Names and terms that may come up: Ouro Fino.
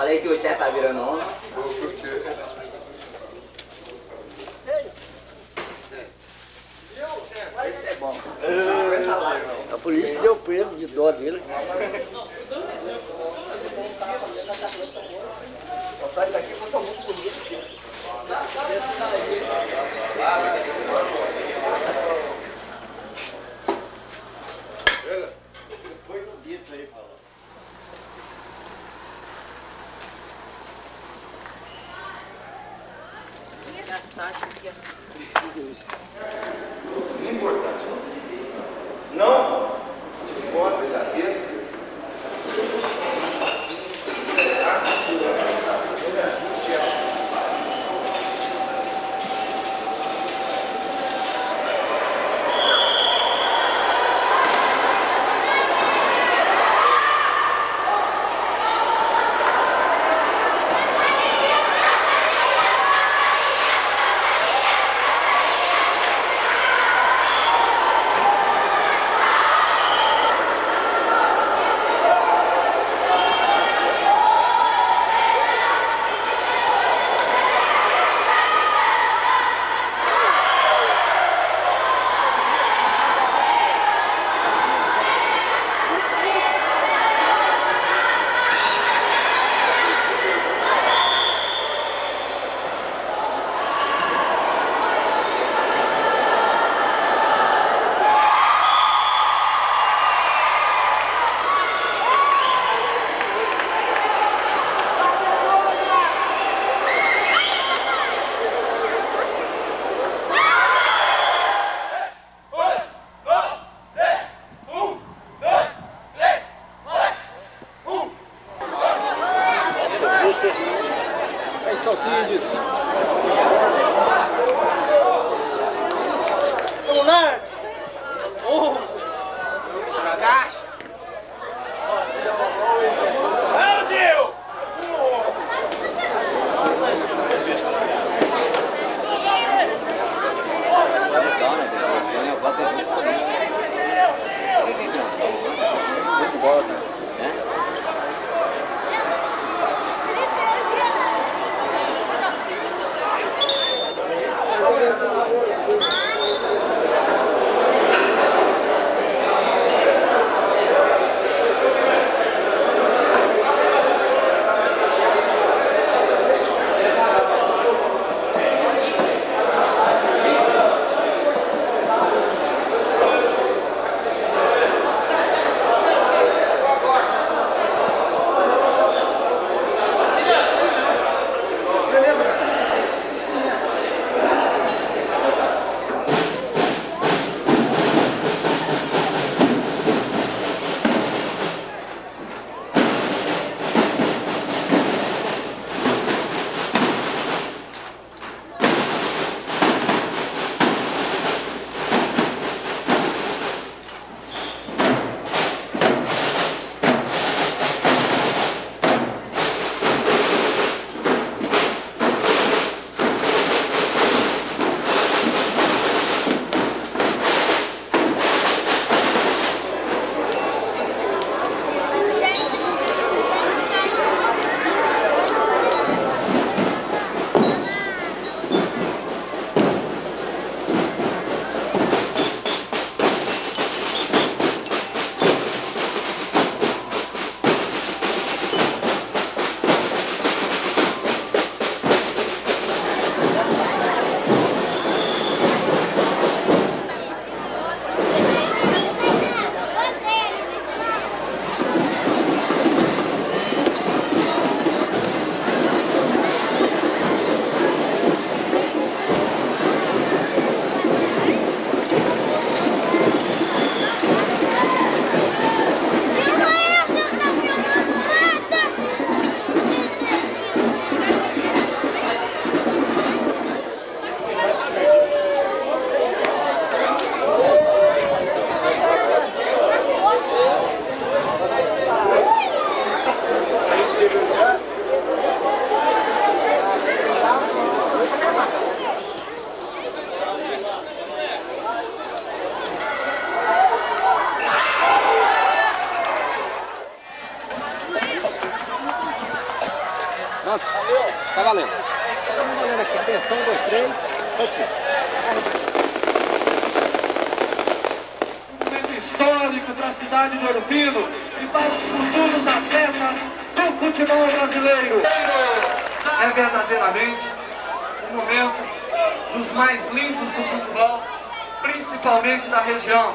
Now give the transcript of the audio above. Falei que o Tchê tá virando onda. Por quê? Esse é bom. A polícia deu preso de dó dele. Vontade daqui foi tão muito bonito, Tchê. Depois no dito aí, falou. Importante. Não de forma exagerada. Quanto? Valeu. Tá valendo. Todo mundo olhando aqui. Atenção, 1, 2, 3. Um momento histórico para a cidade de Ouro Fino e para os futuros atletas do futebol brasileiro. É verdadeiramente um momento dos mais lindos do futebol, principalmente da região.